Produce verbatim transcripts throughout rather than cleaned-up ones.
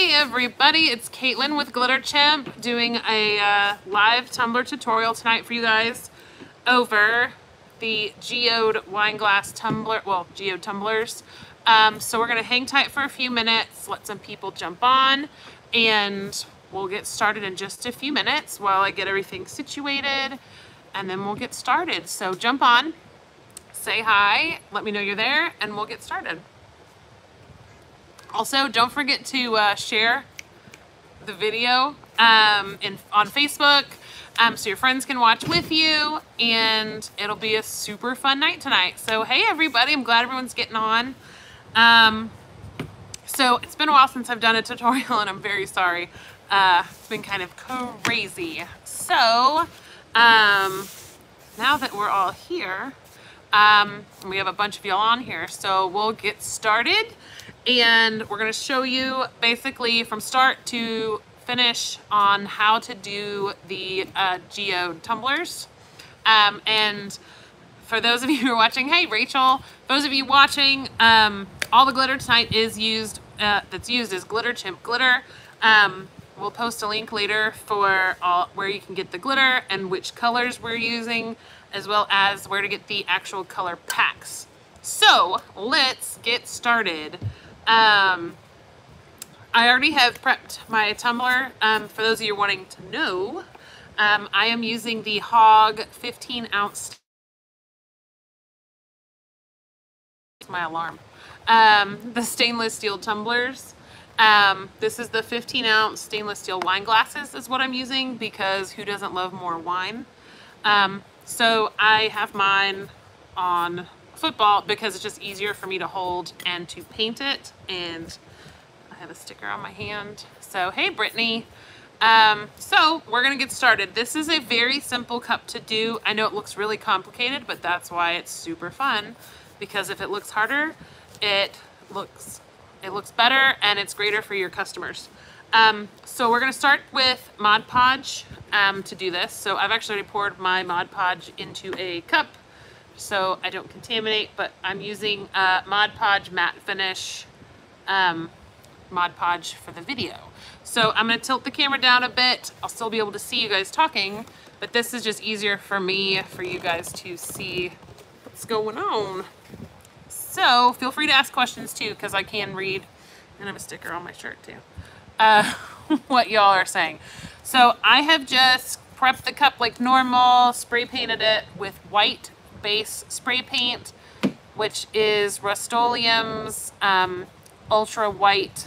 Hey everybody, it's Caitlin with Glitter Chimp doing a uh, live Tumblr tutorial tonight for you guys over the geode wine glass tumbler, well, geode tumblers. Um, so we're going to hang tight for a few minutes, let some people jump on, and we'll get started in just a few minutes while I get everything situated, and then we'll get started. So jump on, say hi, let me know you're there, and we'll get started. Also, don't forget to uh, share the video um, in, on Facebook um, so your friends can watch with you, and it'll be a super fun night tonight. So, hey everybody, I'm glad everyone's getting on. Um, so, it's been a while since I've done a tutorial, and I'm very sorry. Uh, it's been kind of crazy. So, um, now that we're all here, um, we have a bunch of y'all on here, so we'll get started. And we're going to show you basically from start to finish on how to do the uh, geode tumblers. Um, and for those of you who are watching, hey Rachel, those of you watching, um, all the glitter tonight is used, uh, that's used is Glitter Chimp glitter. Um, we'll post a link later for all, where you can get the glitter and which colors we're using, as well as where to get the actual color packs. So let's get started. Um, I already have prepped my tumbler. Um, for those of you wanting to know, um, I am using the Hogg fifteen ounce. It's my alarm. Um, the stainless steel tumblers. Um, this is the fifteen ounce stainless steel wine glasses is what I'm using, because who doesn't love more wine? Um, so I have mine on football because it's just easier for me to hold and to paint it, and I have a sticker on my hand. So hey Brittany, um, so we're gonna get started. This is a very simple cup to do. I know it looks really complicated, but that's why it's super fun, because if it looks harder, it looks it looks better and it's greater for your customers. Um, so we're gonna start with Mod Podge um, to do this. So I've actually poured my Mod Podge into a cup so I don't contaminate, but I'm using uh, Mod Podge matte finish um, Mod Podge for the video. So I'm gonna tilt the camera down a bit. I'll still be able to see you guys talking, but this is just easier for me, for you guys to see what's going on. So feel free to ask questions too, because I can read, and I have a sticker on my shirt too, uh, what y'all are saying. So I have just prepped the cup like normal, spray painted it with white base spray paint, which is Rust-Oleum's um, ultra white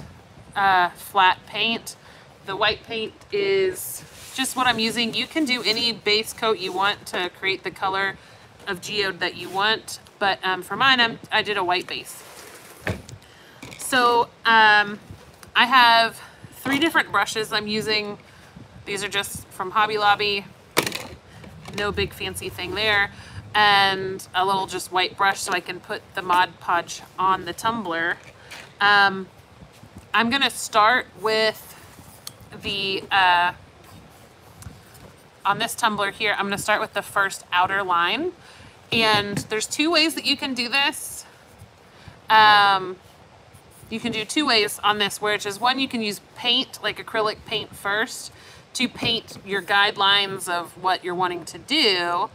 uh, flat paint. The white paint is just what I'm using. You can do any base coat you want to create the color of geode that you want, but um, for mine I'm, I did a white base. So um, I have three different brushes I'm using. These are just from Hobby Lobby, no big fancy thing there, and a little just white brush so I can put the Mod Podge on the tumbler. Um, I'm gonna start with the, uh, on this tumbler here, I'm gonna start with the first outer line. And there's two ways that you can do this. Um, you can do two ways on this, which is one, you can use paint, like acrylic paint first, to paint your guidelines of what you're wanting to do.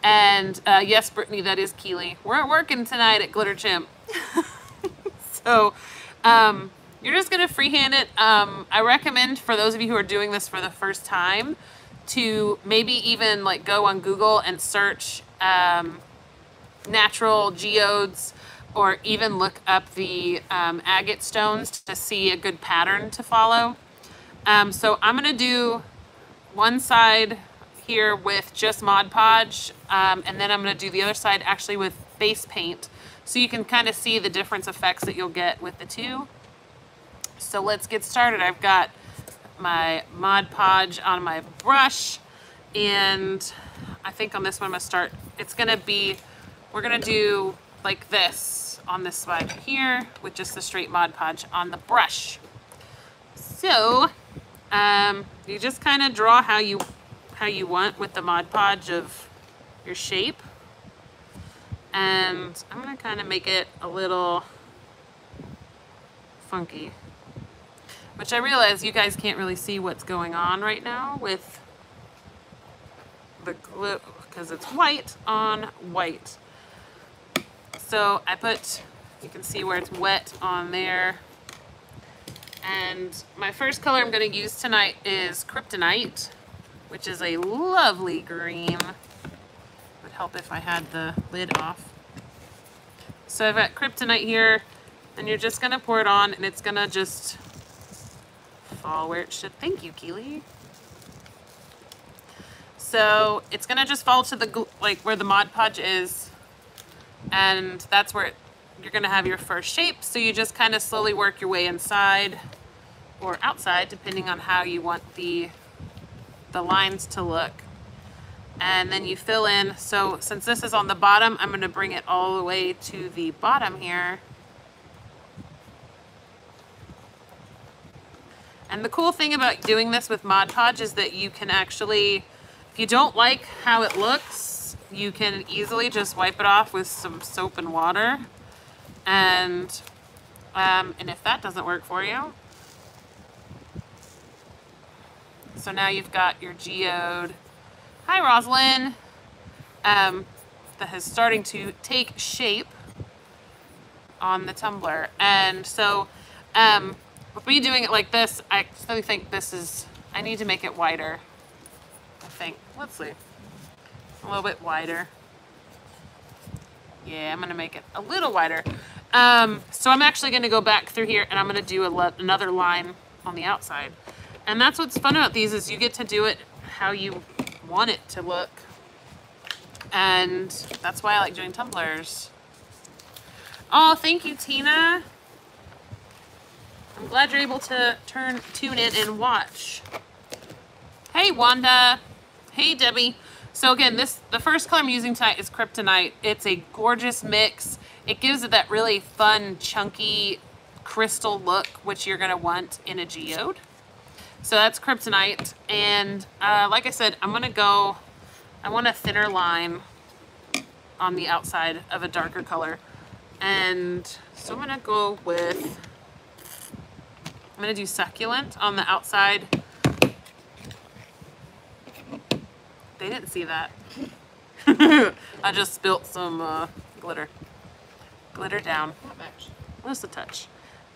And uh, yes, Brittany, that is Keely. We're at working tonight at Glitter Chimp. So um, you're just going to freehand it. Um, I recommend for those of you who are doing this for the first time to maybe even like go on Google and search um, natural geodes, or even look up the um, agate stones to see a good pattern to follow. Um, so I'm going to do one side here with just Mod Podge, um, and then I'm going to do the other side actually with base paint, so you can kind of see the difference effects that you'll get with the two. So let's get started. I've got my Mod Podge on my brush, and I think on this one I'm going to start, it's going to be, we're going to do like this on this side here with just the straight Mod Podge on the brush. So um, you just kind of draw how you how you want with the Mod Podge of your shape. And I'm gonna kind of make it a little funky. Which I realize you guys can't really see what's going on right now with the glue, because it's white on white. So I put, you can see where it's wet on there. And my first color I'm going to use tonight is Kryptonite, which is a lovely green. Would help if I had the lid off. So I've got Kryptonite here, and you're just going to pour it on, and it's going to just fall where it should. Thank you, Keely. So it's gonna just fall to the, like, where the Mod Podge is, and that's where it, you're gonna have your first shape. So you just kind of slowly work your way inside or outside, depending on how you want the the lines to look, and then you fill in. So since this is on the bottom, I'm gonna bring it all the way to the bottom here. And the cool thing about doing this with Mod Podge is that you can actually, if you don't like how it looks, you can easily just wipe it off with some soap and water. And, um, and if that doesn't work for you, so now you've got your geode. Hi, Rosalyn. Um, that is starting to take shape on the tumbler. And so, um, with me doing it like this, I actually think this is, I need to make it wider, I think. Let's see. A little bit wider. Yeah, I'm going to make it a little wider. Um, so I'm actually going to go back through here, and I'm going to do a another line on the outside. And that's what's fun about these, is you get to do it how you want it to look. And that's why I like doing tumblers. Oh, thank you, Tina. I'm glad you're able to turn, tune in and watch. Hey, Wanda. Hey, Debbie. So again, this the first color I'm using tonight is Kryptonite. It's a gorgeous mix. It gives it that really fun, chunky crystal look, which you're going to want in a geode. So that's Kryptonite. And uh, like I said, I'm going to go, I want a thinner line on the outside of a darker color. And so I'm going to go with... I'm going to do Succulent on the outside. They didn't see that. I just spilt some uh, glitter. Glitter down. Not much. Just a touch.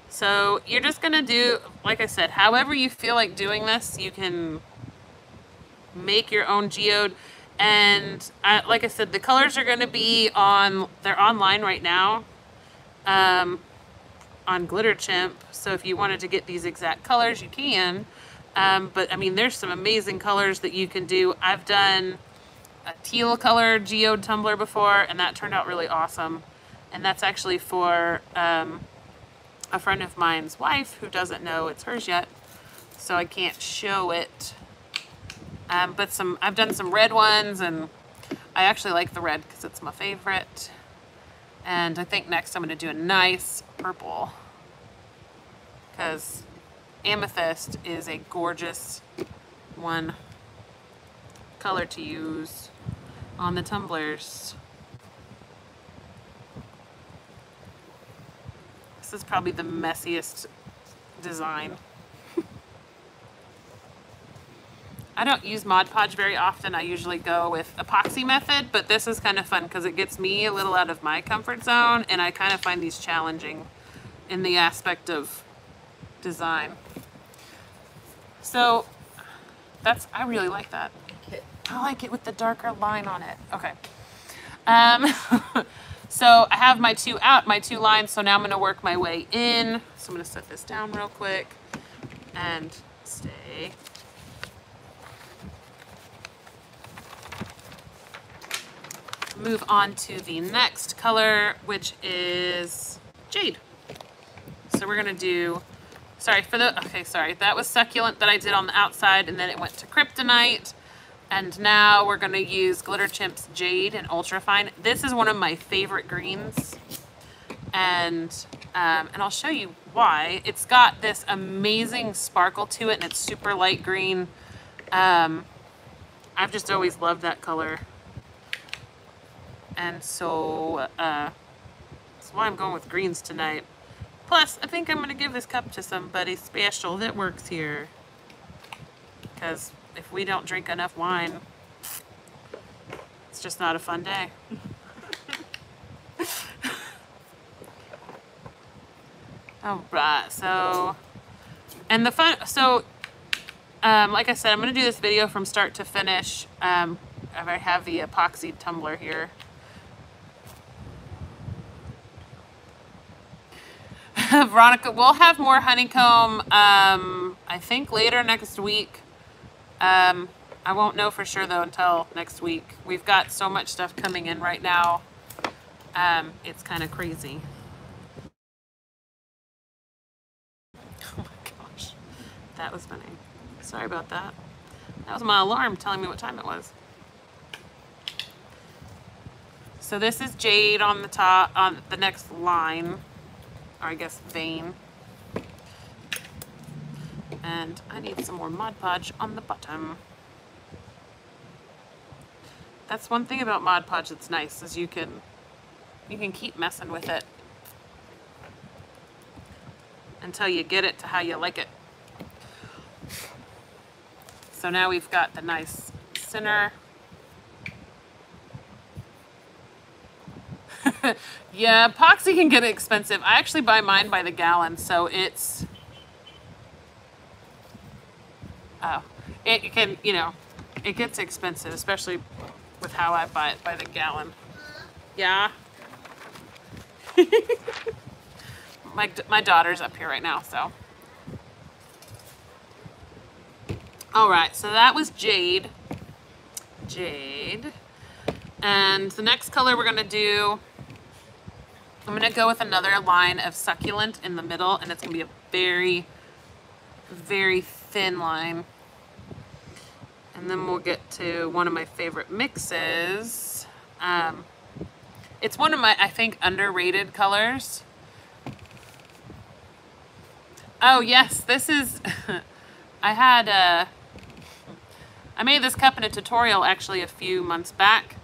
So you're just going to do, like I said, however you feel like doing this, you can make your own geode. And I, like I said, the colors are going to be on, they're online right now. Um, on Glitter Chimp, so if you wanted to get these exact colors, you can. Um, but I mean, there's some amazing colors that you can do. I've done a teal color geode tumbler before, and that turned out really awesome. And that's actually for um, a friend of mine's wife who doesn't know it's hers yet, so I can't show it. Um, but some I've done some red ones, and I actually like the red because it's my favorite. And I think next I'm going to do a nice purple, because amethyst is a gorgeous one color to use on the tumblers. This is probably the messiest design. I don't use Mod Podge very often. I usually go with epoxy method, but this is kind of fun because it gets me a little out of my comfort zone, and I kind of find these challenging in the aspect of design. So that's, I really like that. I like it with the darker line on it. Okay. Um, so I have my two out, my two lines. So now I'm going to work my way in. So I'm going to set this down real quick and stay. Move on to the next color, which is Jade. So we're gonna do, sorry for the, okay, sorry, that was Succulent that I did on the outside, and then it went to Kryptonite, and now we're gonna use Glitter Chimp's Jade and Ultrafine. This is one of my favorite greens, and um, and I'll show you why. It's got this amazing sparkle to it, and it's super light green. Um, I've just always loved that color. And so, uh, that's why I'm going with greens tonight. Plus, I think I'm going to give this cup to somebody special that works here. Because if we don't drink enough wine, it's just not a fun day. All right, so, and the fun, so, um, like I said, I'm going to do this video from start to finish. Um, I have the epoxy tumbler here. Veronica, we'll have more honeycomb, um, I think later next week. Um, I won't know for sure, though, until next week. We've got so much stuff coming in right now. Um, it's kind of crazy. That was funny. Sorry about that. That was my alarm telling me what time it was. So this is Jade on the top, on the next line, or I guess vein. And I need some more Mod Podge on the bottom. That's one thing about Mod Podge that's nice, is you can you can keep messing with it until you get it to how you like it. So now we've got the nice center. Yeah, epoxy can get expensive. I actually buy mine by the gallon, so it's, oh, it can, you know, it gets expensive, especially with how I buy it by the gallon. Yeah. my, my daughter's up here right now, so. Alright, so that was Jade. Jade. And the next color we're going to do, I'm going to go with another line of Succulent in the middle, and it's going to be a very, very thin line. And then we'll get to one of my favorite mixes. Um, it's one of my, I think, underrated colors. Oh, yes, this is... I had a... I made this cup in a tutorial actually a few months back,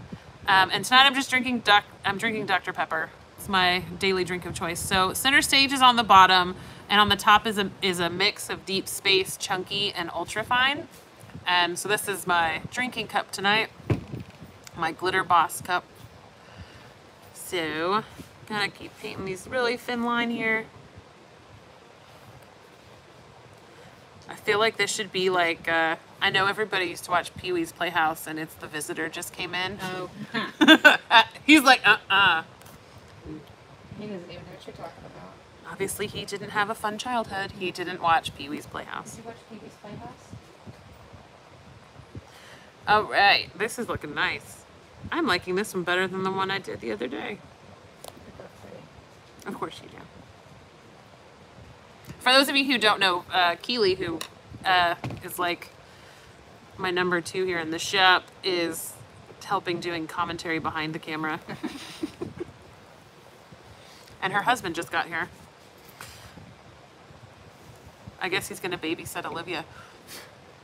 um, and tonight I'm just drinking doc I'm drinking Doctor Pepper. It's my daily drink of choice. So center stage is on the bottom, and on the top is a is a mix of Deep Space, Chunky, and Ultrafine. And so this is my drinking cup tonight, my Glitter Boss cup. So gonna keep painting these really thin line here. I feel like this should be like, uh, I know everybody used to watch Pee-wee's Playhouse, and it's The Visitor just came in. Oh. He's like, uh-uh. He doesn't even know what you're talking about. Obviously, he didn't have a fun childhood. He didn't watch Pee-wee's Playhouse. Did you watch Pee-wee's Playhouse? All right. This is looking nice. I'm liking this one better than the one I did the other day. Of course you do. For those of you who don't know, uh, Keely, who uh, is like my number two here in the shop, is helping doing commentary behind the camera. And her husband just got here. I guess he's going to babysit Olivia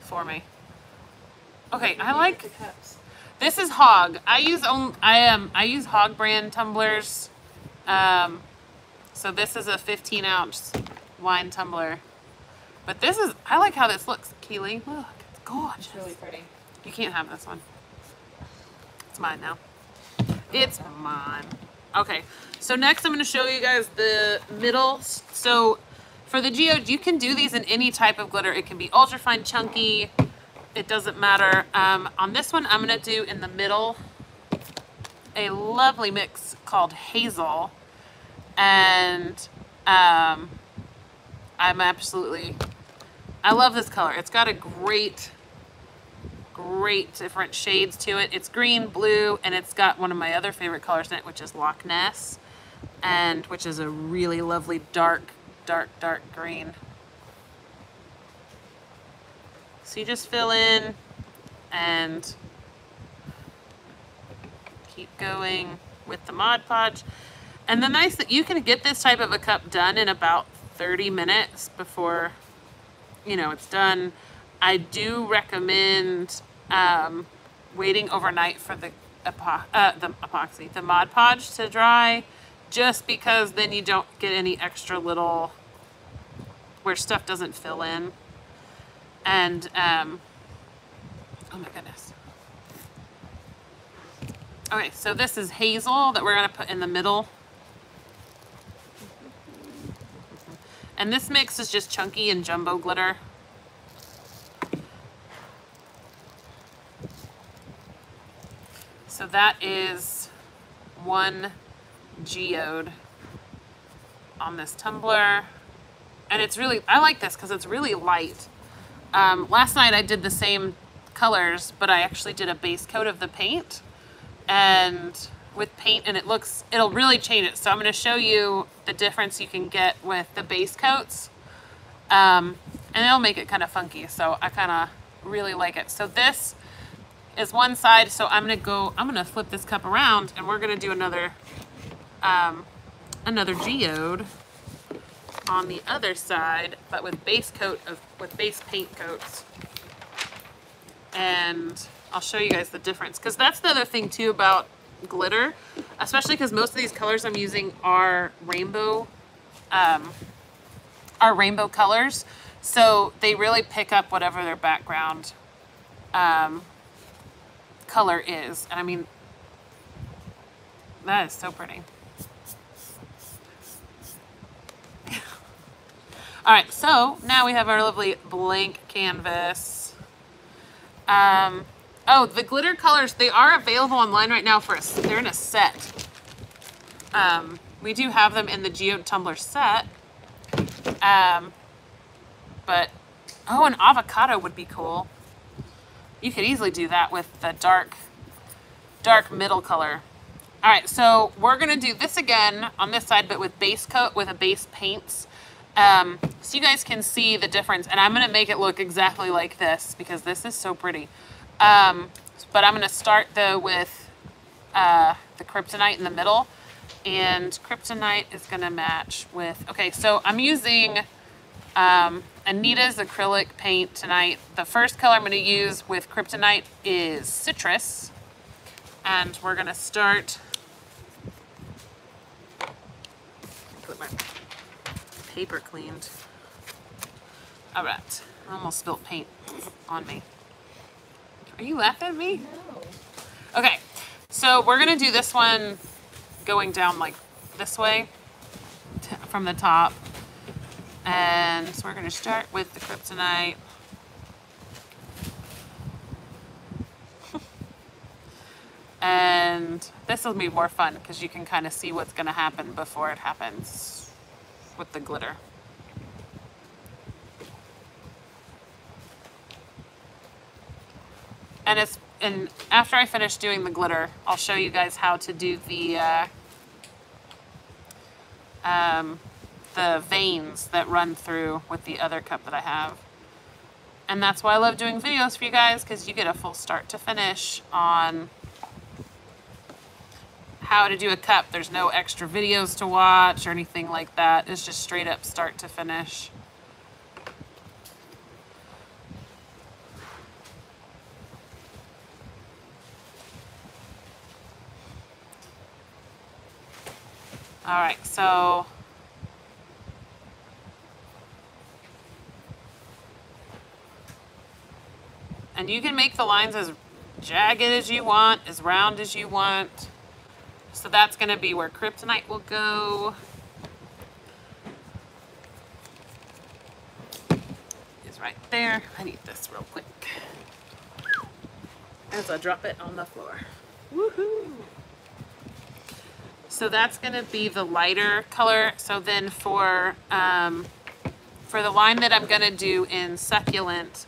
for me. Okay, I like... This is Hogg. I use, only, I, um, I use Hogg brand tumblers. Um, so this is a fifteen ounce... wine tumbler, but this is, I like how this looks, Keely. Look, it's gorgeous. It's really pretty. You can't have this one. It's mine now. It's mine. Okay, so next I'm going to show you guys the middle. So for the geode, you can do these in any type of glitter. It can be ultrafine, chunky, it doesn't matter. Um, on this one, I'm going to do in the middle a lovely mix called Hazel, and um, I'm absolutely, I love this color. It's got a great, great different shades to it. It's green, blue, and it's got one of my other favorite colors in it, which is Loch Ness, and which is a really lovely dark, dark, dark green. So you just fill in and keep going with the Mod Podge. And the nice that you can get this type of a cup done in about thirty minutes before, you know, it's done. I do recommend um, waiting overnight for the, epo uh, the epoxy, the Mod Podge to dry, just because then you don't get any extra little where stuff doesn't fill in. And um oh my goodness. Okay, so this is Hazel that we're going to put in the middle. And this mix is just chunky and jumbo glitter. So that is one geode on this tumbler. And it's really, I like this because it's really light. Um, last night I did the same colors, but I actually did a base coat of the paint and with paint, and it looks, it'll really change it. So I'm going to show you the difference you can get with the base coats. Um, and it'll make it kind of funky. So I kind of really like it. So this is one side. So I'm going to go, I'm going to flip this cup around and we're going to do another, um, another geode on the other side, but with base coat of, with base paint coats. And I'll show you guys the difference. Cause that's the other thing too about glitter, especially because most of these colors I'm using are rainbow, um, are rainbow colors. So they really pick up whatever their background, um, color is. And I mean, that is so pretty. All right. So now we have our lovely blank canvas. Um, Oh, the glitter colors, they are available online right now for us. They're in a set. Um, we do have them in the geode tumbler set. Um, but, oh, an avocado would be cool. You could easily do that with the dark, dark middle color. All right, so we're going to do this again on this side, but with base coat, with a base paints. Um, so you guys can see the difference. And I'm going to make it look exactly like this because this is so pretty. Um, but I'm going to start though with, uh, the kryptonite in the middle, and kryptonite is going to match with, okay, so I'm using, um, Anita's acrylic paint tonight. The first color I'm going to use with kryptonite is citrus, and we're going to start, put my paper cleaned. All right. I almost spilled paint on me. Are you laughing at me? No. Okay, so we're gonna do this one going down like this way t from the top. And so we're gonna start with the kryptonite. And this will be more fun because you can kind of see what's gonna happen before it happens with the glitter. And it's, and after I finish doing the glitter, I'll show you guys how to do the, uh, um, the veins that run through with the other cup that I have. And that's why I love doing videos for you guys, because you get a full start to finish on how to do a cup. There's no extra videos to watch or anything like that. It's just straight up start to finish. All right, so and you can make the lines as jagged as you want, as round as you want. So that's going to be where kryptonite will go. It's right there. I need this real quick as I drop it on the floor. Woohoo! So that's going to be the lighter color. So then for, um, for the line that I'm going to do in Succulent,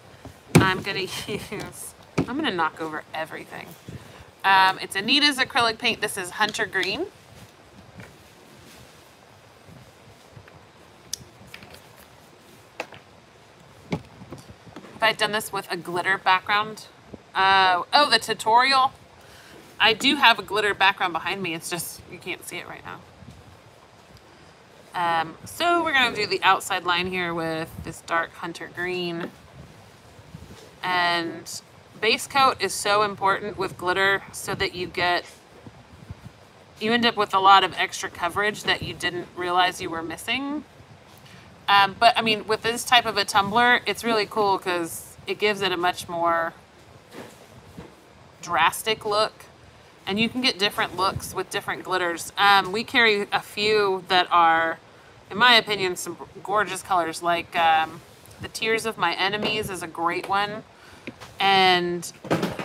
I'm going to use, I'm going to knock over everything. Um, it's Anita's acrylic paint. This is Hunter Green. Have I done this with a glitter background? Uh, oh, the tutorial. I do have a glitter background behind me. It's just, you can't see it right now. Um, so we're going to do the outside line here with this dark hunter green. And base coat is so important with glitter so that you get you end up with a lot of extra coverage that you didn't realize you were missing. Um, but I mean, with this type of a tumbler, it's really cool because it gives it a much more drastic look, and you can get different looks with different glitters. Um, we carry a few that are, in my opinion, some gorgeous colors, like um, the Tears of My Enemies is a great one. And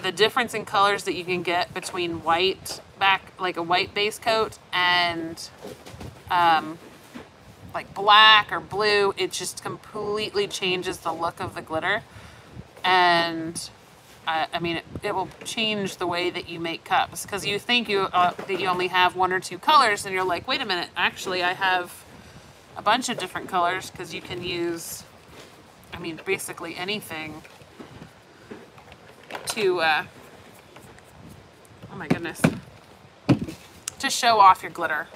the difference in colors that you can get between white back, like a white base coat, and um, like black or blue, it just completely changes the look of the glitter. And I, I mean, it, it will change the way that you make cups, because you think you uh, that you only have one or two colors, and you're like, wait a minute, actually I have a bunch of different colors, because you can use, I mean, basically anything to, uh, oh my goodness, to show off your glitter.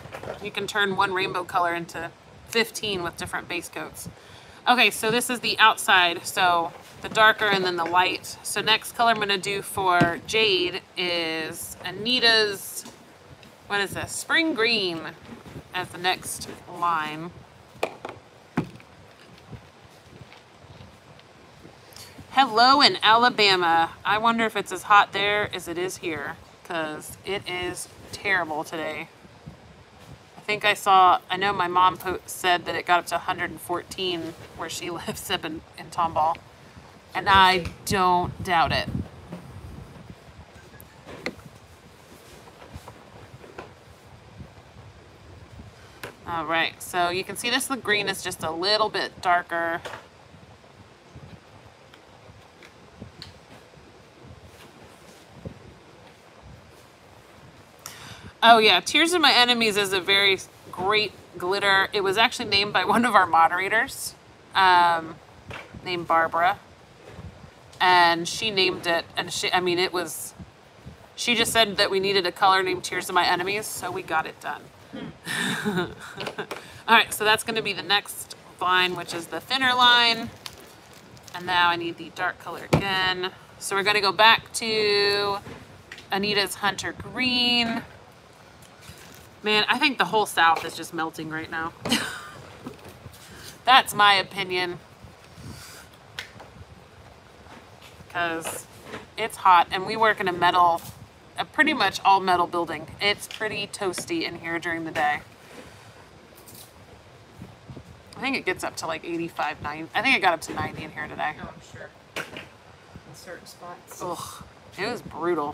You can turn one rainbow color into fifteen with different base coats. Okay, so this is the outside, so the darker and then the light. So next color I'm going to do for Jade is Anita's, what is this, Spring Green as the next line. Hello in Alabama. I wonder if it's as hot there as it is here, because it is terrible today. I think I saw, I know my mom said that it got up to one hundred fourteen where she lives up in, in Tomball, and I don't doubt it. All right, so you can see this, the green is just a little bit darker. Oh yeah, Tears of My Enemies is a very great glitter. It was actually named by one of our moderators, um, named Barbara, and she named it, and she, I mean, it was, she just said that we needed a color named Tears of My Enemies, so we got it done. Hmm. All right, so that's gonna be the next line, which is the thinner line. And now I need the dark color again. So we're gonna go back to Anita's Hunter Green. Man, I think the whole South is just melting right now. That's my opinion. Because it's hot, and we work in a metal, a pretty much all metal building. It's pretty toasty in here during the day. I think it gets up to like eighty-five, ninety. I think it got up to ninety in here today. Oh, I'm sure. In certain spots. Ugh, it was brutal.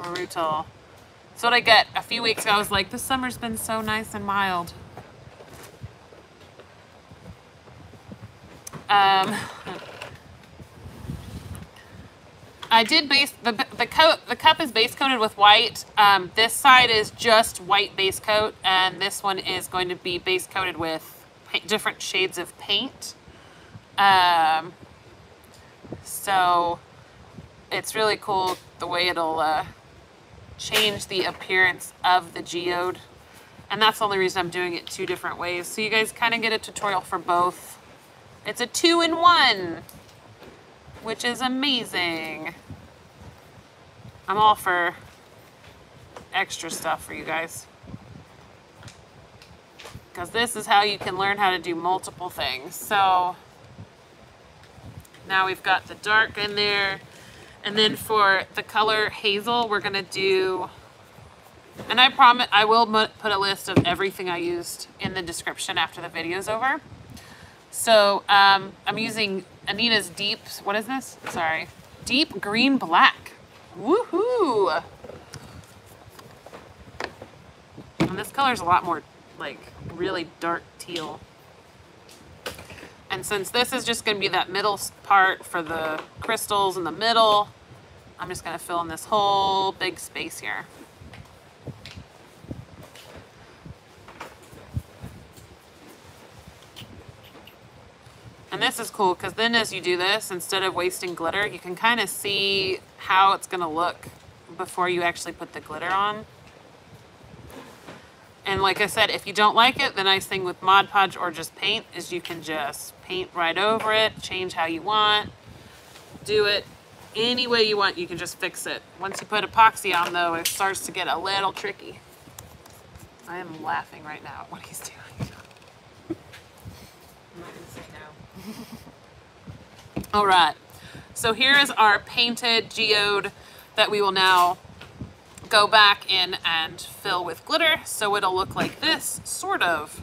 Brutal. So what I get a few weeks ago, I was like, this summer's been so nice and mild. Um, I did base, the, the, coat, the cup is base coated with white. Um, this side is just white base coat, and this one is going to be base coated with paint, different shades of paint. Um, so it's really cool the way it'll, uh, change the appearance of the geode, and that's the only reason I'm doing it two different ways, so you guys kind of get a tutorial for both. It's a two in one, which is amazing. I'm all for extra stuff for you guys, because this is how you can learn how to do multiple things. So now we've got the dark in there. And then for the color Hazel, we're gonna do, and I promise I will put a list of everything I used in the description after the video's over. So um, I'm using Anita's Deep, what is this? Sorry, Deep Green Black. Woohoo! And this color's a lot more like really dark teal. And since this is just gonna be that middle part for the crystals in the middle, I'm just going to fill in this whole big space here. And this is cool because then as you do this, instead of wasting glitter, you can kind of see how it's going to look before you actually put the glitter on. And like I said, if you don't like it, the nice thing with Mod Podge or just paint is you can just paint right over it, change how you want, do it any way you want, you can just fix it. Once you put epoxy on though, it starts to get a little tricky. I am laughing right now at what he's doing. I'm not gonna say no. All right, so here is our painted geode that we will now go back in and fill with glitter. So it'll look like this, sort of.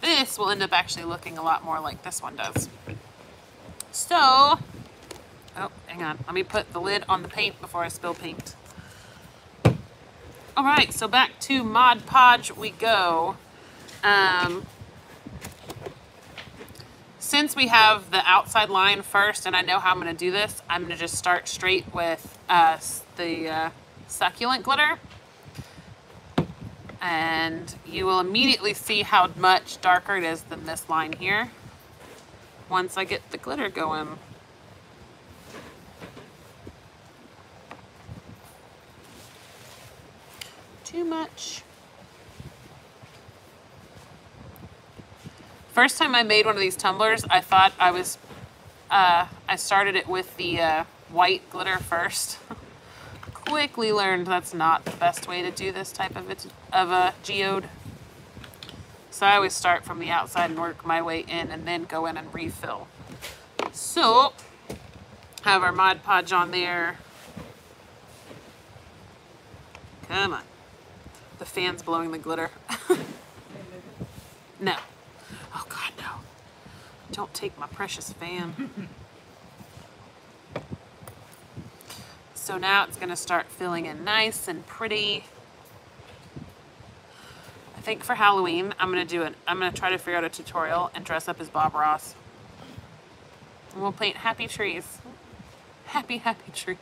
This will end up actually looking a lot more like this one does. So, oh, hang on. Let me put the lid on the paint before I spill paint. All right, so back to Mod Podge we go. Um, since we have the outside line first, and I know how I'm gonna do this, I'm gonna just start straight with uh, the uh, succulent glitter. And you will immediately see how much darker it is than this line here once I get the glitter going. Too much. First time I made one of these tumblers, I thought I was, uh, I started it with the uh, white glitter first. Quickly learned that's not the best way to do this type of a, of a geode. So I always start from the outside and work my way in and then go in and refill. So have our Mod Podge on there. Come on. The fan's blowing the glitter. No. Oh God, no. Don't take my precious fan. So now it's gonna start filling in nice and pretty. I think for Halloween, I'm gonna do it. I'm gonna try to figure out a tutorial and dress up as Bob Ross. And we'll paint happy trees. Happy, happy trees.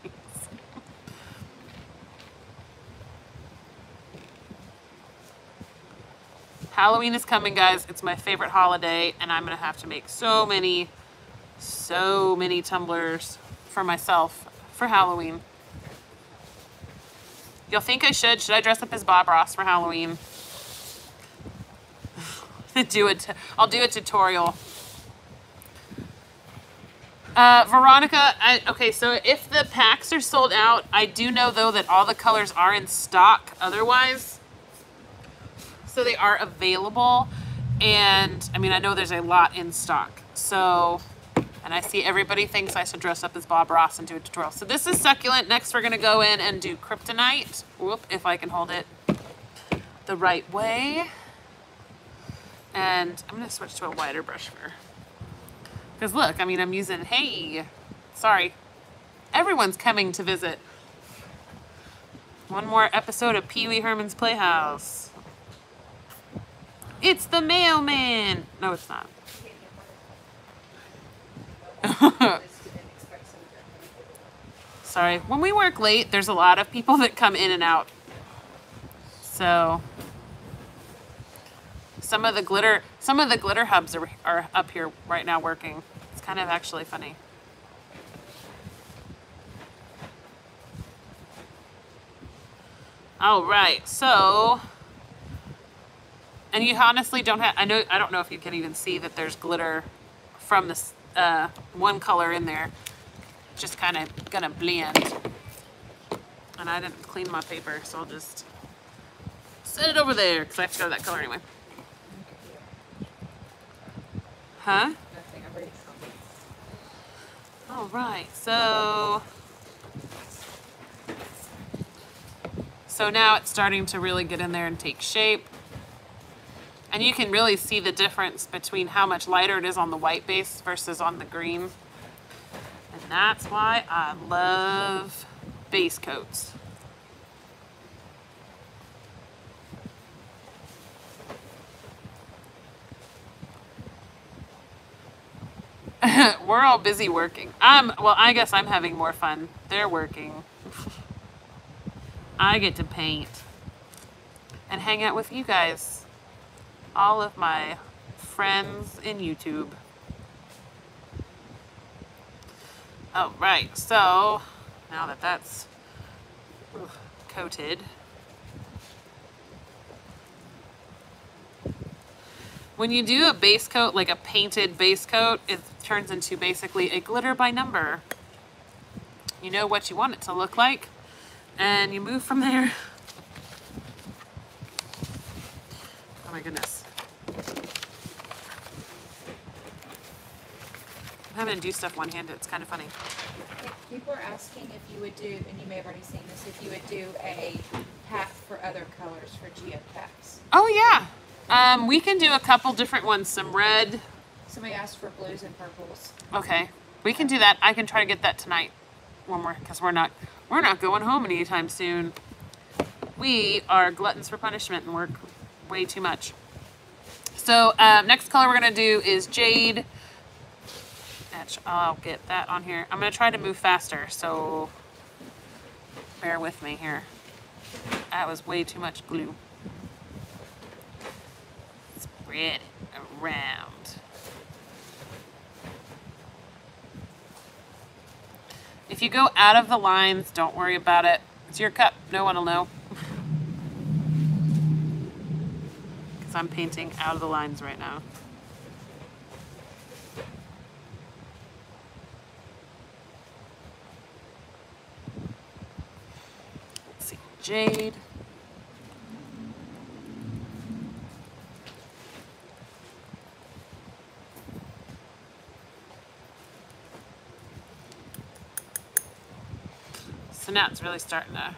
Halloween is coming, guys. It's my favorite holiday, and I'm gonna have to make so many, so many tumblers for myself for Halloween. You'll think I should. Should I dress up as Bob Ross for Halloween? do it. I'll do a tutorial. Uh, Veronica, I, okay, so if the packs are sold out, I do know, though, that all the colors are in stock otherwise. So they are available, and I mean, I know there's a lot in stock. So, and I see everybody thinks I should dress up as Bob Ross and do a tutorial. So this is succulent. Next, we're gonna go in and do kryptonite. Whoop, if I can hold it the right way. And I'm gonna switch to a wider brush for, because look, I mean, I'm using, hey, sorry. Everyone's coming to visit. One more episode of Pee-wee Herman's Playhouse. It's the mailman. No, it's not. Sorry. When we work late, there's a lot of people that come in and out. So some of the glitter, some of the glitter hubs are, are up here right now working. It's kind of actually funny. All right. So, and you honestly don't have, I know, I don't know if you can even see that there's glitter from this uh, one color in there. Just kind of gonna blend. And I didn't clean my paper, so I'll just set it over there because I have to go to that color anyway. Huh? All right, so so now it's starting to really get in there and take shape. And you can really see the difference between how much lighter it is on the white base versus on the green. And that's why I love base coats. We're all busy working. I'm, well, I guess I'm having more fun. They're working. I get to paint and hang out with you guys. All of my friends in YouTube. All right, so now that that's coated. When you do a base coat, like a painted base coat, it turns into basically a glitter by number. you know what you want it to look like, and you move from there. Oh my goodness. I'm having to do stuff one-handed, it's kind of funny. People are asking if you would do, and you may have already seen this, if you would do a pack for other colors for geopacks. Oh yeah. Um, we can do a couple different ones, some red. Somebody asked for blues and purples. Okay. We can do that. I can try to get that tonight when we're, because we're not, we're not going home anytime soon. We are gluttons for punishment and work way too much. So um, next color we're going to do is Jade. I'll get that on here. I'm going to try to move faster, so bear with me here. That was way too much glue. Spread it around. If you go out of the lines, don't worry about it. It's your cup. No one will know. Because I'm painting out of the lines right now. Jade. So now it's really starting to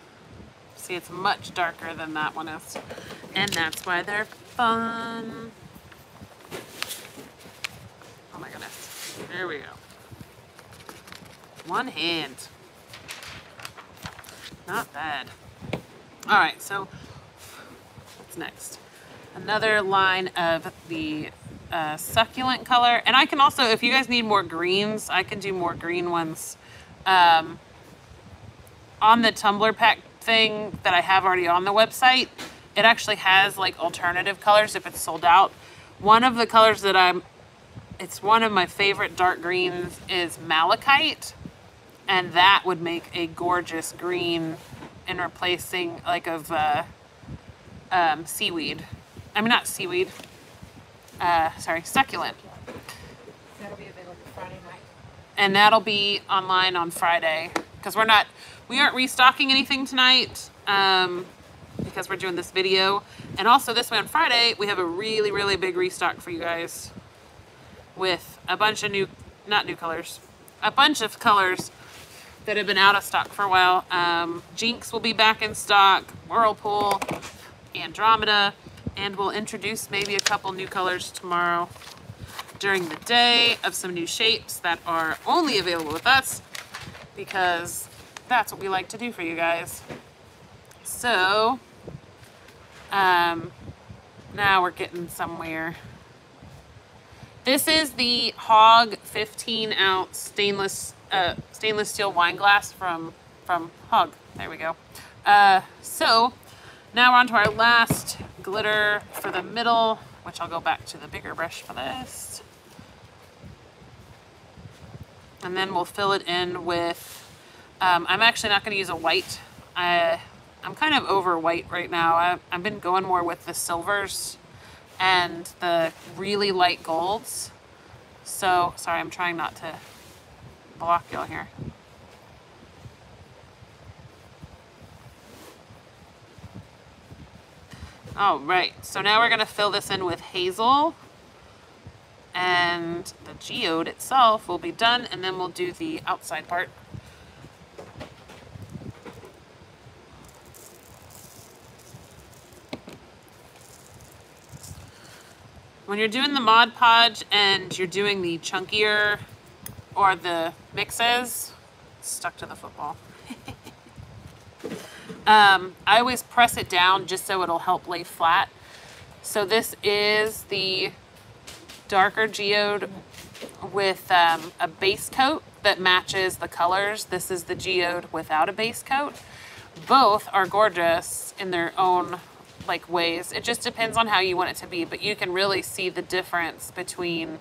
see, it's much darker than that one is, and that's why they're fun. Oh my goodness, there we go. One hand, not bad. All right, so what's next? Another line of the uh, succulent color. And I can also, if you guys need more greens, I can do more green ones. Um, on the Tumblr pack thing that I have already on the website, it actually has like alternative colors if it's sold out. One of the colors that I'm, it's one of my favorite dark greens is malachite. And that would make a gorgeous green and replacing like of uh, um, seaweed. I mean, not seaweed, uh, sorry, succulent. That'll be available Friday night. And that'll be online on Friday because we're not, we aren't restocking anything tonight um, because we're doing this video. And also this way on Friday, we have a really, really big restock for you guys with a bunch of new, not new colors, a bunch of colors that have been out of stock for a while. Um, Jinx will be back in stock, Whirlpool, Andromeda, and we'll introduce maybe a couple new colors tomorrow during the day of some new shapes that are only available with us because that's what we like to do for you guys. So um, now we're getting somewhere. This is the Hogg fifteen ounce stainless Uh, stainless steel wine glass from from Hogg. There we go. Uh, so now we're on to our last glitter for the middle, which I'll go back to the bigger brush for this, and then we'll fill it in with. Um, I'm actually not going to use a white. I I'm kind of over white right now. I, I've been going more with the silvers and the really light golds. So sorry, I'm trying not to block y'all here. All right, so now we're gonna fill this in with Hazel, and the geode itself will be done, and then we'll do the outside part. When you're doing the Mod Podge and you're doing the chunkier or the mixes, stuck to the football. um, I always press it down just so it'll help lay flat. So this is the darker geode with um, a base coat that matches the colors. This is the geode without a base coat. Both are gorgeous in their own like ways. It just depends on how you want it to be, but you can really see the difference between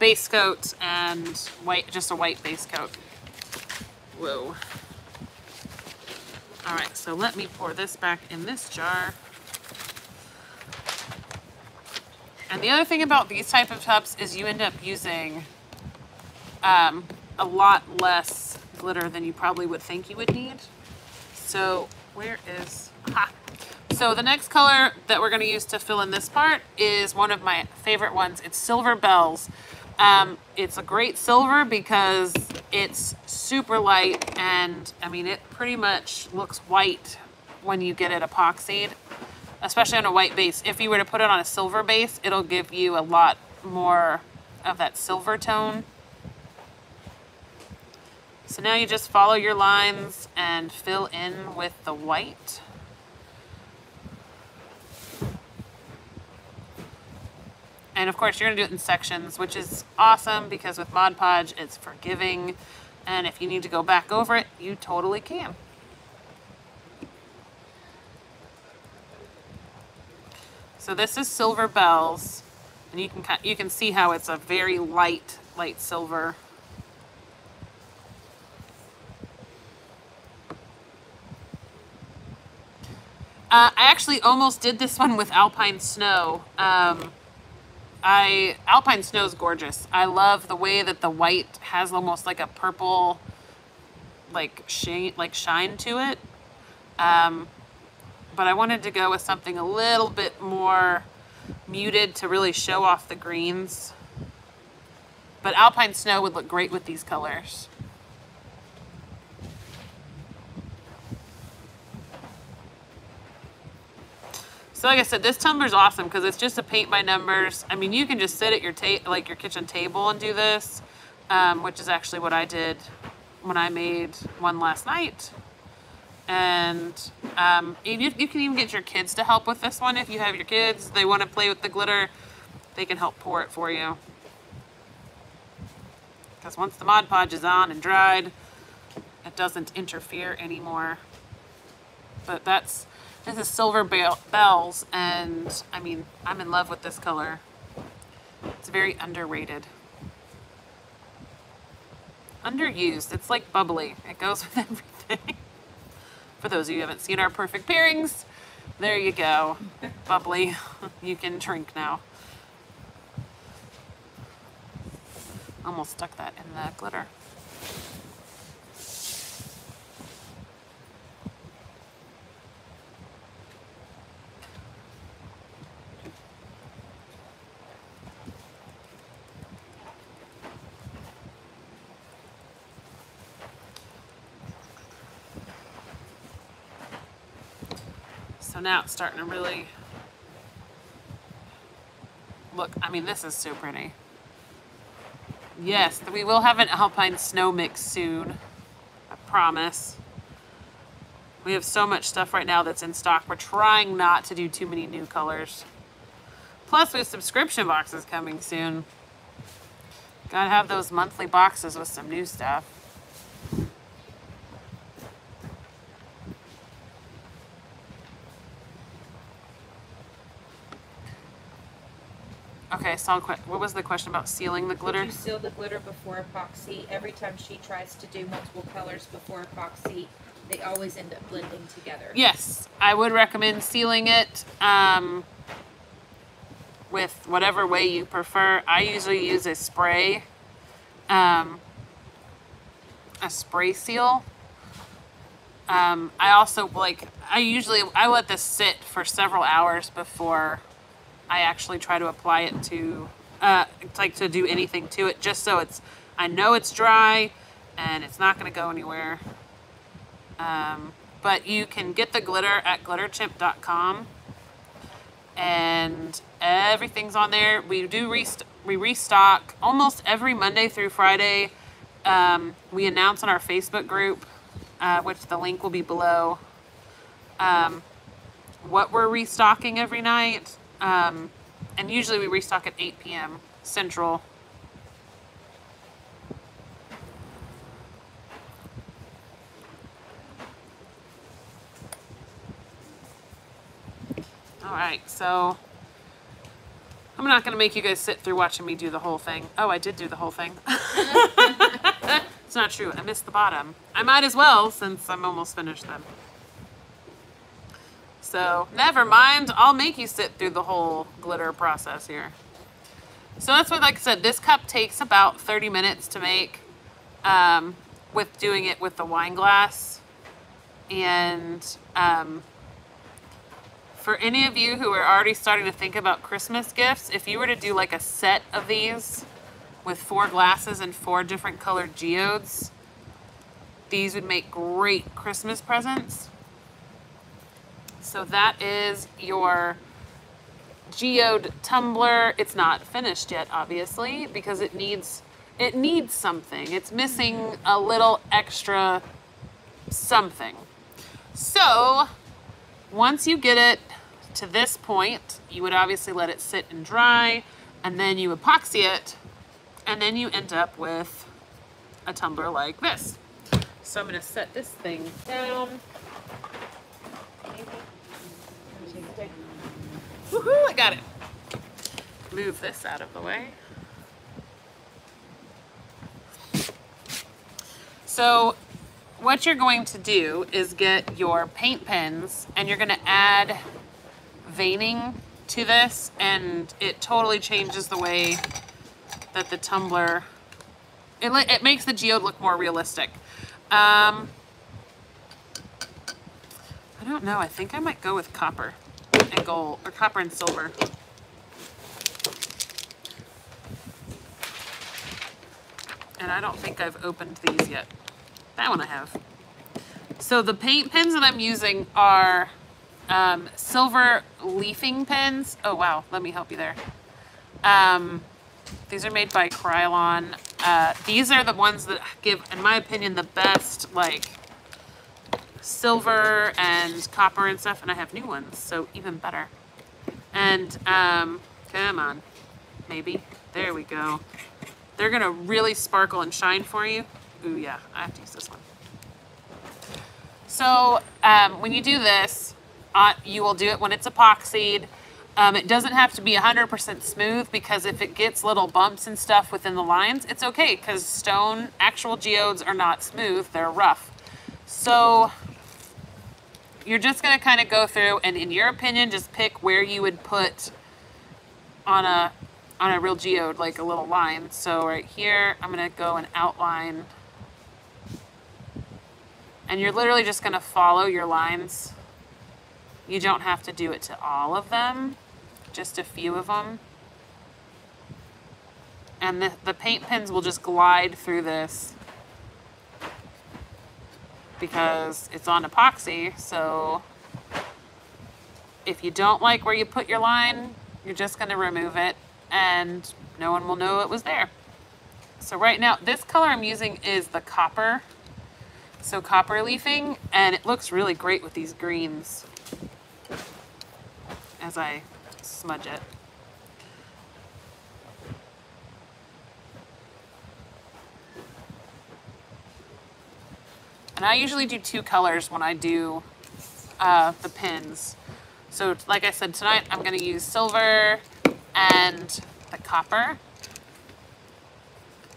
base coat and white, just a white base coat. Whoa. All right, so let me pour this back in this jar. And the other thing about these type of tubs is you end up using um, a lot less glitter than you probably would think you would need. So where is, ha. So the next color that we're going to use to fill in this part is one of my favorite ones. It's Silver Bells. Um, it's a great silver because it's super light, and I mean, it pretty much looks white when you get it epoxied, especially on a white base. If you were to put it on a silver base, it'll give you a lot more of that silver tone. So now you just follow your lines and fill in with the white. And of course you're gonna do it in sections, which is awesome because with Mod Podge, it's forgiving. And if you need to go back over it, you totally can. So this is Silver Bells, and you can, you can see how it's a very light, light silver. Uh, I actually almost did this one with Alpine Snow. Um, I Alpine Snow is gorgeous. I love the way that the white has almost like a purple, like shade, like shine to it. Um, but I wanted to go with something a little bit more muted to really show off the greens. But Alpine Snow would look great with these colors. So like I said, this tumbler's awesome because it's just a paint by numbers. I mean, you can just sit at your ta like your kitchen table and do this, um, which is actually what I did when I made one last night. And um, you, you can even get your kids to help with this one. If you have your kids, they want to play with the glitter, they can help pour it for you. Because once the Mod Podge is on and dried, it doesn't interfere anymore. But that's... This is Silver Bells, and I mean, I'm in love with this color. It's very underrated. Underused. It's like bubbly. It goes with everything. For those of you who haven't seen our perfect pairings, there you go. Bubbly. You can drink now. Almost stuck that in the glitter. So now it's starting to really look. I mean, this is so pretty. Yes, we will have an Alpine Snow mix soon. I promise. We have so much stuff right now that's in stock. We're trying not to do too many new colors. Plus, we have subscription boxes coming soon. Gotta have those monthly boxes with some new stuff. Okay, so what was the question about sealing the glitter? Would you seal the glitter before epoxy? Every time she tries to do multiple colors before epoxy, they always end up blending together. Yes, I would recommend sealing it um, with whatever way you prefer. I usually use a spray, um, a spray seal. Um, I also like, I usually, I let this sit for several hours before I actually try to apply it to, uh, like to do anything to it, just so it's, I know it's dry and it's not going to go anywhere. Um, but you can get the glitter at glitter chimp dot com, and everything's on there. We do rest we restock almost every Monday through Friday. Um, we announce on our Facebook group, uh, which the link will be below, um, what we're restocking every night. Um, and usually we restock at eight P M Central. All right, so I'm not going to make you guys sit through watching me do the whole thing. Oh, I did do the whole thing. It's not true. I missed the bottom. I might as well, since I'm almost finished them. So never mind, I'll make you sit through the whole glitter process here. So that's what, like I said, this cup takes about thirty minutes to make. Um, with doing it with the wine glass. And um, for any of you who are already starting to think about Christmas gifts, if you were to do like a set of these with four glasses and four different colored geodes, these would make great Christmas presents. So that is your geode tumbler. It's not finished yet, obviously, because it needs it needs something. It's missing a little extra something. So once you get it to this point, you would obviously let it sit and dry, and then you epoxy it, and then you end up with a tumbler like this. So I'm gonna set this thing down. Woohoo, I got it. Move this out of the way. So what you're going to do is get your paint pens and you're gonna add veining to this, and it totally changes the way that the tumbler, it, it makes the geode look more realistic. Um, I don't know, I think I might go with copper and gold, or copper and silver. And I don't think I've opened these yet. That one I have. So the paint pens that I'm using are um, silver leafing pens. Oh wow, let me help you there. Um, these are made by Krylon. Uh, these are the ones that give, in my opinion, the best like silver and copper and stuff, and I have new ones, so even better. And um, come on, maybe, there we go. They're gonna really sparkle and shine for you. Ooh, yeah, I have to use this one. So um, when you do this, uh, you will do it when it's epoxied. Um, it doesn't have to be one hundred percent smooth, because if it gets little bumps and stuff within the lines, it's okay, because stone, actual geodes are not smooth, they're rough. So you're just gonna kind of go through and, in your opinion, just pick where you would put on a, on a real geode, like a little line. So right here, I'm gonna go and outline. And you're literally just gonna follow your lines. You don't have to do it to all of them, just a few of them. And the, the paint pens will just glide through this because it's on epoxy. So if you don't like where you put your line, you're just gonna remove it and no one will know it was there. So right now, this color I'm using is the copper. So copper leafing, and it looks really great with these greens as I smudge it. And I usually do two colors when I do uh, the pins. So like I said, tonight I'm gonna use silver and the copper.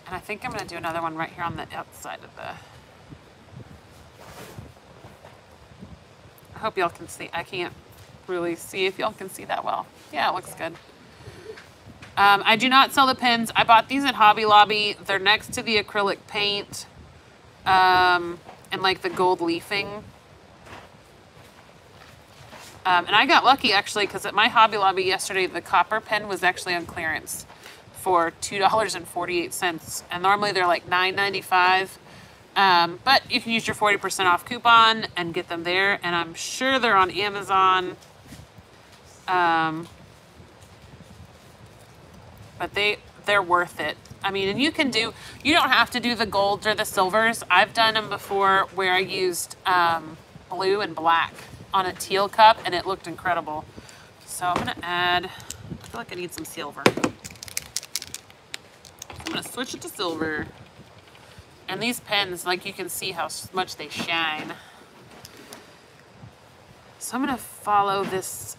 And I think I'm gonna do another one right here on the outside of the, I hope y'all can see, I can't really see if y'all can see that well. Yeah, it looks good. Um, I do not sell the pins. I bought these at Hobby Lobby. They're next to the acrylic paint um, and like the gold leafing. Um, and I got lucky actually, because at my Hobby Lobby yesterday, the copper pen was actually on clearance for two dollars and forty-eight cents. And normally they're like nine ninety-five. Um, but you can use your forty percent off coupon and get them there. And I'm sure they're on Amazon. Um, but they, they're worth it. I mean, and you can do, you don't have to do the golds or the silvers. I've done them before where I used um, blue and black on a teal cup and it looked incredible. So I'm gonna add, I feel like I need some silver. I'm gonna switch it to silver. And these pens, like you can see how much they shine. So I'm gonna follow this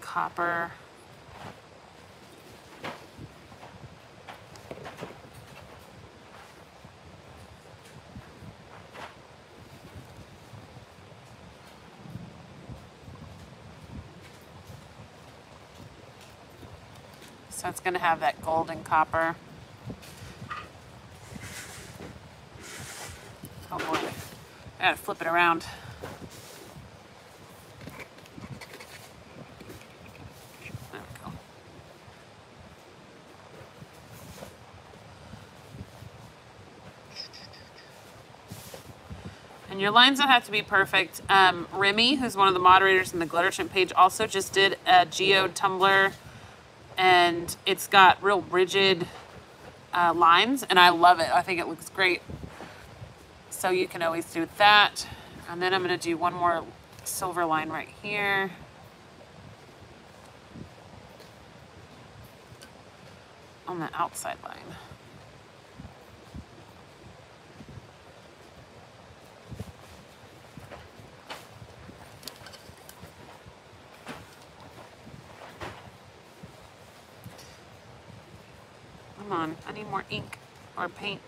copper. So it's gonna have that gold and copper. Gotta flip it around. There we go. And your lines don't have to be perfect. Um, Remy, who's one of the moderators in the Glitter Chimp page, also just did a geode tumbler, and it's got real rigid uh, lines, and I love it. I think it looks great. So you can always do that. And then I'm gonna do one more silver line right here. On the outside line. Come on, I need more ink or paint.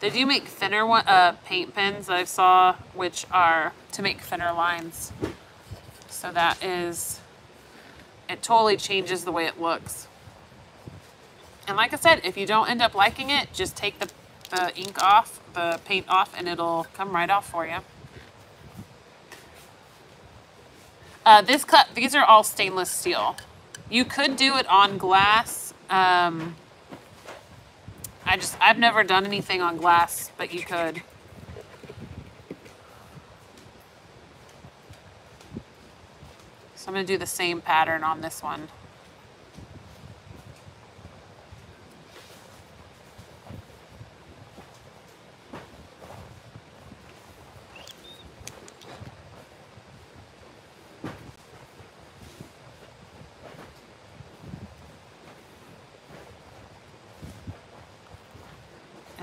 They do make thinner one, uh, paint pens that I saw, which are to make thinner lines. So that is, it totally changes the way it looks. And like I said, if you don't end up liking it, just take the, the ink off, the paint off, and it'll come right off for you. Uh, this cut, these are all stainless steel. You could do it on glass. Um, I just, I've never done anything on glass, but you could. So I'm going to do the same pattern on this one.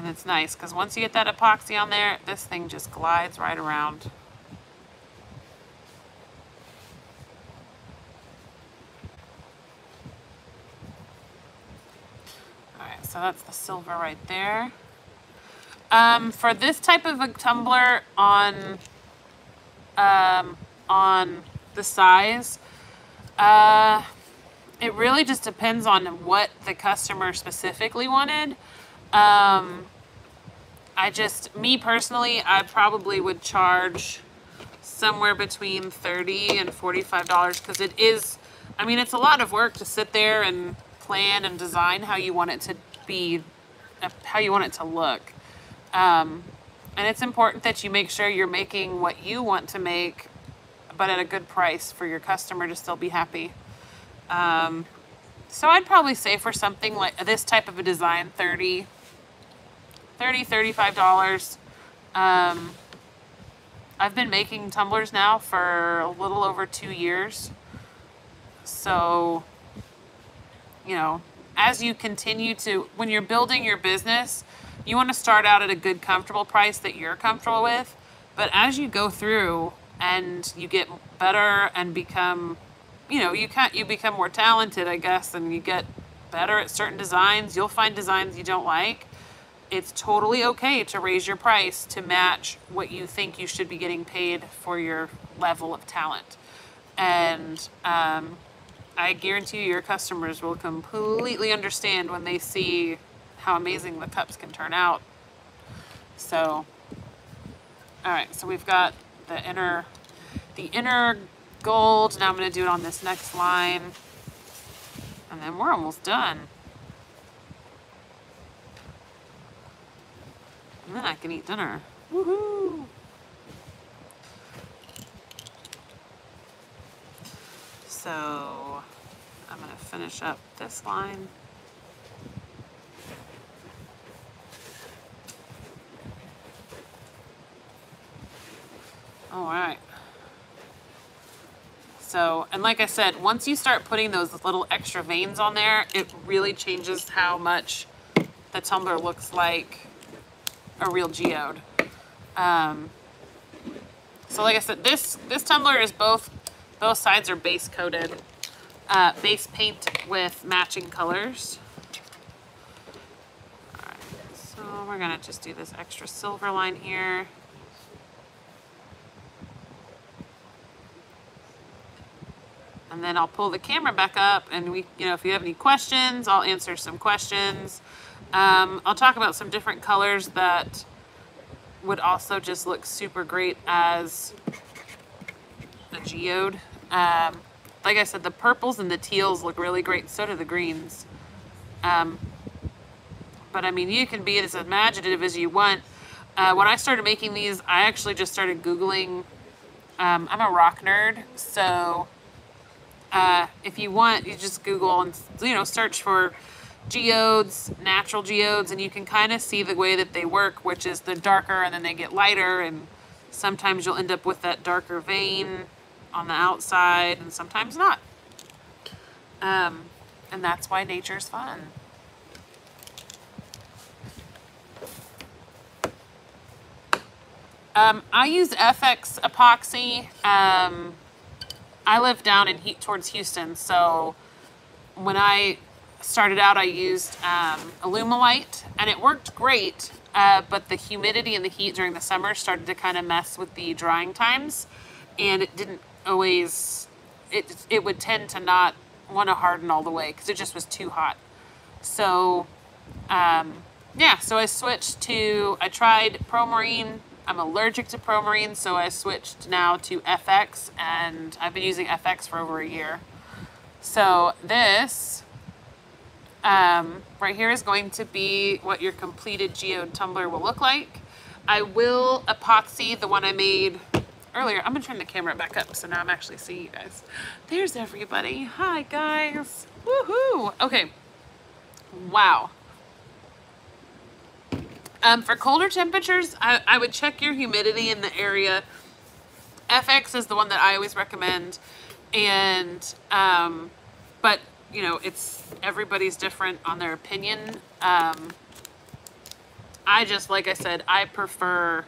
It's nice because once you get that epoxy on there, this thing just glides right around. All right, so that's the silver right there. Um, for this type of a tumbler on um, on the size, uh, it really just depends on what the customer specifically wanted. Um, I just, me personally, I probably would charge somewhere between thirty and forty-five dollars because it is, I mean, it's a lot of work to sit there and plan and design how you want it to be, how you want it to look. Um, and it's important that you make sure you're making what you want to make, but at a good price for your customer to still be happy. Um, so I'd probably say for something like this type of a design, thirty, thirty-five dollars. Um, I've been making tumblers now for a little over two years. So, you know, as you continue to, when you're building your business, you want to start out at a good, comfortable price that you're comfortable with. But as you go through and you get better and become, you know, you can't, you become more talented, I guess, and you get better at certain designs, you'll find designs you don't like. It's totally okay to raise your price to match what you think you should be getting paid for your level of talent. And um, I guarantee you your customers will completely understand when they see how amazing the cups can turn out. So, all right, so we've got the inner, the inner gold. Now I'm gonna do it on this next line. And then we're almost done. And then I can eat dinner. Woohoo! So I'm going to finish up this line. All right. So, and like I said, once you start putting those little extra veins on there, it really changes how much the tumbler looks like a real geode. Um, so like I said, this this tumbler is both, both sides are base coated, uh, base paint with matching colors. All right, so we're gonna just do this extra silver line here. and then I'll pull the camera back up, and we, you know, if you have any questions, I'll answer some questions. Um, I'll talk about some different colors that would also just look super great as a geode. Um, like I said, the purples and the teals look really great. So do the greens. Um, but I mean, you can be as imaginative as you want. Uh, when I started making these, I actually just started Googling. Um, I'm a rock nerd, so uh, if you want, you just Google and, you know, search for geodes, natural geodes, and you can kind of see the way that they work, which is the darker and then they get lighter, and sometimes you'll end up with that darker vein on the outside and sometimes not. Um, and that's why nature's fun. Um, I use F X epoxy. Um, I live down in heat towards Houston, so when I started out, I used um, Alumilite, and it worked great, uh, but the humidity and the heat during the summer started to kind of mess with the drying times, and it didn't always, it, it would tend to not want to harden all the way because it just was too hot. So, um, yeah, so I switched to, I tried Promarine. I'm allergic to Promarine, so I switched now to F X, and I've been using F X for over a year. So this um, right here is going to be what your completed geode tumbler will look like. I will epoxy the one I made earlier. I'm gonna turn the camera back up, so now I'm actually seeing you guys. There's everybody. Hi guys. Woohoo! Okay. Wow. Um, for colder temperatures, I, I would check your humidity in the area. F X is the one that I always recommend, and um, but you know, it's everybody's different on their opinion. Um, I just, like I said, I prefer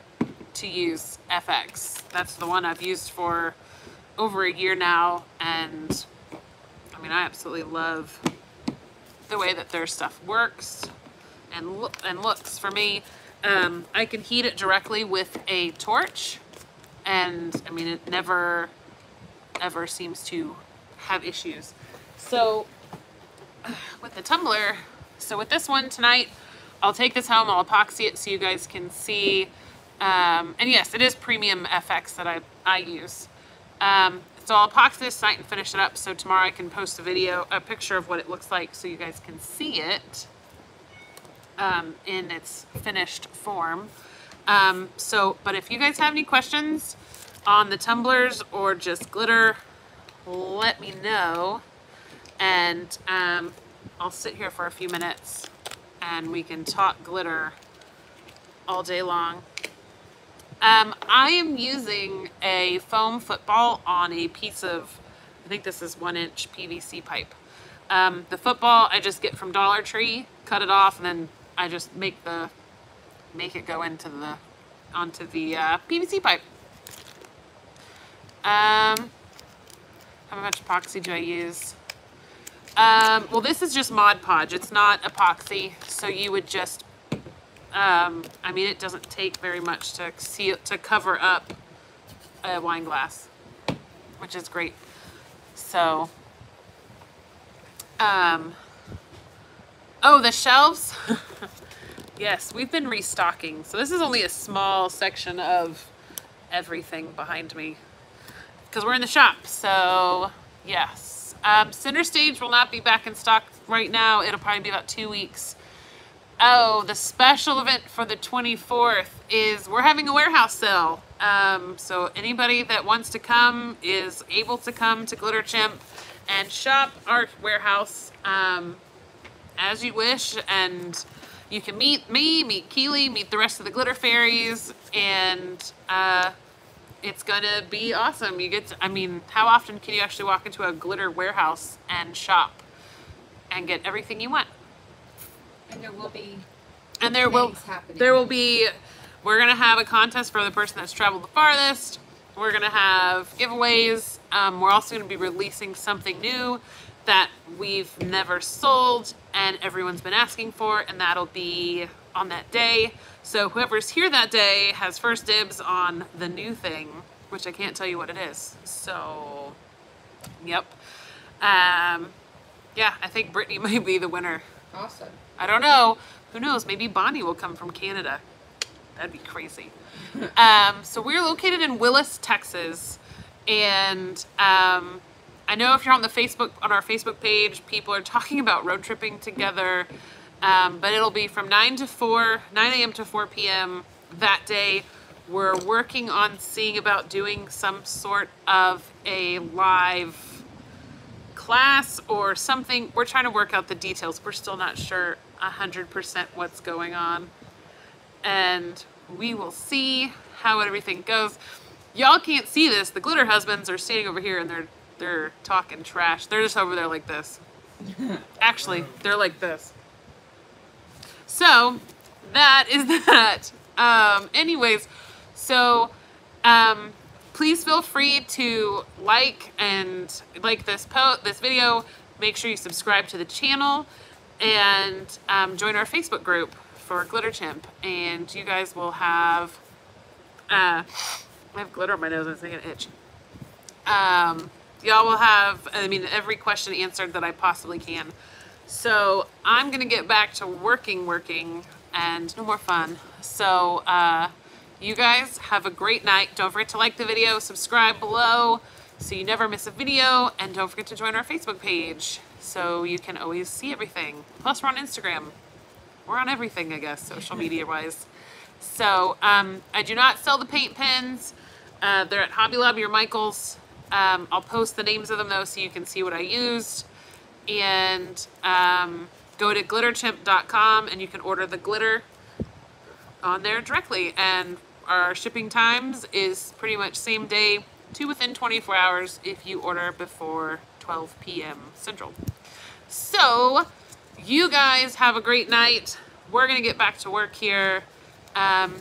to use F X. That's the one I've used for over a year now, and I mean, I absolutely love the way that their stuff works. And, look, and looks for me. um, I can heat it directly with a torch, and I mean, it never ever seems to have issues. So with the tumbler, so with this one tonight, I'll take this home, I'll epoxy it so you guys can see. Um, and yes, it is premium F X that I, I use. Um, so I'll epoxy this tonight and finish it up, so tomorrow I can post a video, a picture of what it looks like, so you guys can see it. Um, in its finished form. Um, so, but if you guys have any questions on the tumblers or just glitter, let me know, and um, I'll sit here for a few minutes and we can talk glitter all day long. Um, I am using a foam football on a piece of, I think this is one inch P V C pipe. Um, the football I just get from Dollar Tree, cut it off, and then I just make the make it go into the onto the uh, P V C pipe. Um, how much epoxy do I use? Um, well, this is just Mod Podge. It's not epoxy, so you would just. Um, I mean, it doesn't take very much to seal to cover up a wine glass, which is great. So. Um. Oh, the shelves. Yes, we've been restocking. So this is only a small section of everything behind me because we're in the shop. So yes, um, center stage will not be back in stock right now. It'll probably be about two weeks. Oh, the special event for the twenty-fourth is we're having a warehouse sale. Um, so anybody that wants to come is able to come to Glitter Chimp and shop our warehouse. Um, as you wish, and you can meet me, meet Keely, meet the rest of the Glitter Fairies, and uh, it's gonna be awesome. You get to, I mean, how often can you actually walk into a glitter warehouse and shop and get everything you want? And there will be and there will happening. There will be, we're gonna have a contest for the person that's traveled the farthest. We're gonna have giveaways. Um, we're also gonna be releasing something new that we've never sold and everyone's been asking for, and that'll be on that day. So whoever's here that day has first dibs on the new thing, which I can't tell you what it is. So, yep. Um, yeah, I think Brittany might be the winner. Awesome. I don't know. Who knows? Maybe Bonnie will come from Canada. That'd be crazy. Um, so we're located in Willis, Texas. And um, I know if you're on the Facebook, on our Facebook page, people are talking about road tripping together. Um, but it'll be from nine to four, nine a m to four p m that day. We're working on seeing about doing some sort of a live class or something. We're trying to work out the details. We're still not sure one hundred percent what's going on. And we will see how everything goes. Y'all can't see this. The Glitter Husbands are standing over here and they're they're talking trash. They're just over there like this. Actually, they're like this. So that is that. Um, anyways, so um, please feel free to like and like this po this video. Make sure you subscribe to the channel and um, join our Facebook group for Glitter Chimp. And you guys will have uh, I have glitter on my nose. It's making an itch. Um, y'all will have, I mean, every question answered that I possibly can. So I'm gonna get back to working, working, and no more fun. So uh, you guys have a great night. Don't forget to like the video, subscribe below, so you never miss a video, and don't forget to join our Facebook page, so you can always see everything. Plus, we're on Instagram. We're on everything, I guess, social media-wise. So um, I do not sell the paint pens. Uh, they're at Hobby Lobby or Michael's. Um, I'll post the names of them, though, so you can see what I used. And um, go to glitter chimp dot com and you can order the glitter on there directly. And our shipping times is pretty much same day to within twenty-four hours if you order before twelve p m Central. So you guys have a great night. We're going to get back to work here. Um,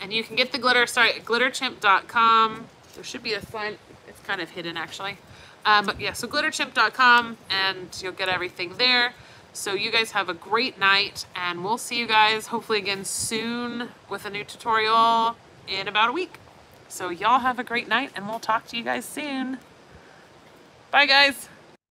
and you can get the glitter, sorry, at glitter chimp dot com. There should be a sign. It's kind of hidden, actually. Um, but yeah, so glitter chimp dot com, and you'll get everything there. So you guys have a great night, and we'll see you guys hopefully again soon with a new tutorial in about a week. So y'all have a great night, and we'll talk to you guys soon. Bye, guys.